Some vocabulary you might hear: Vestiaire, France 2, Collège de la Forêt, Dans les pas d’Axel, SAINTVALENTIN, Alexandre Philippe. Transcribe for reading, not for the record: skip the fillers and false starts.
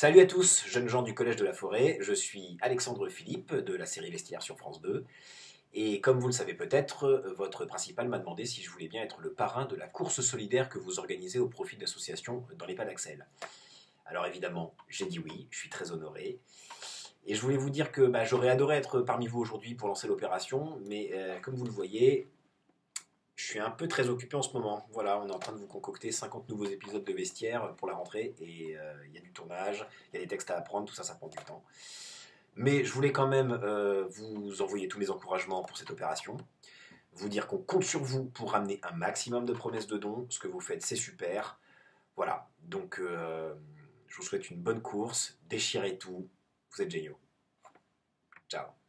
Salut à tous, jeunes gens du Collège de la Forêt, je suis Alexandre Philippe de la série Vestiaire sur France 2 et comme vous le savez peut-être, votre principal m'a demandé si je voulais bien être le parrain de la course solidaire que vous organisez au profit d'associations dans les pas d'Axel. Alors évidemment, j'ai dit oui, je suis très honoré et je voulais vous dire que j'aurais adoré être parmi vous aujourd'hui pour lancer l'opération, mais comme vous le voyez, je suis un peu très occupé en ce moment. Voilà, on est en train de vous concocter 50 nouveaux épisodes de Vestiaire pour la rentrée et il y a du tournage, il y a des textes à apprendre, tout ça, ça prend du temps. Mais je voulais quand même vous envoyer tous mes encouragements pour cette opération, vous dire qu'on compte sur vous pour ramener un maximum de promesses de dons. Ce que vous faites, c'est super. Voilà, donc je vous souhaite une bonne course, déchirez tout, vous êtes géniaux. Ciao.